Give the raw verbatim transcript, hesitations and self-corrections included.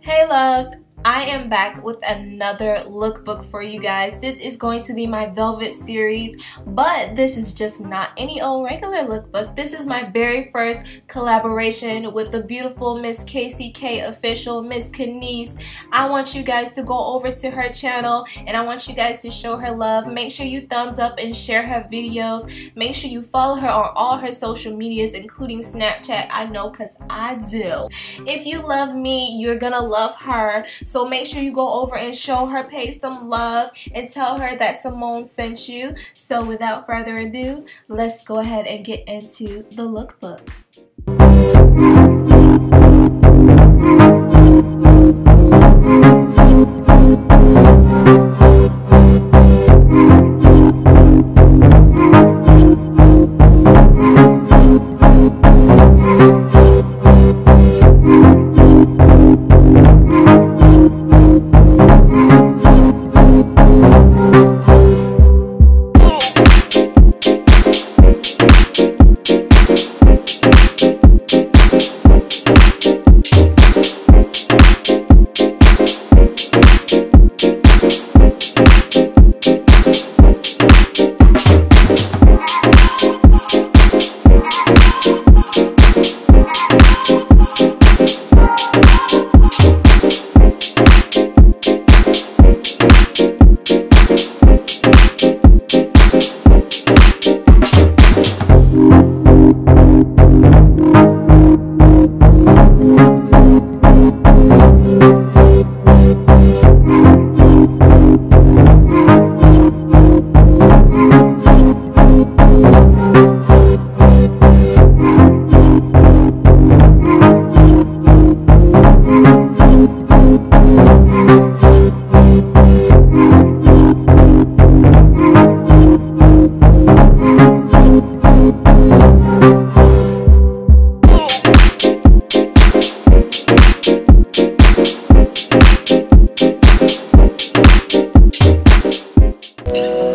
Hey loves, I am back with another lookbook for you guys. This is going to be my Velvet series, but this is just not any old regular lookbook. This is my very first collaboration with the beautiful Miss K C K official, Miss Canise. I want you guys to go over to her channel and I want you guys to show her love. Make sure you thumbs up and share her videos. Make sure you follow her on all her social medias, including Snapchat. I know because I do. If you love me, you're gonna love her. So So make sure you go over and show her page some love and tell her that Simone sent you. So without further ado, let's go ahead and get into the lookbook. Thank you.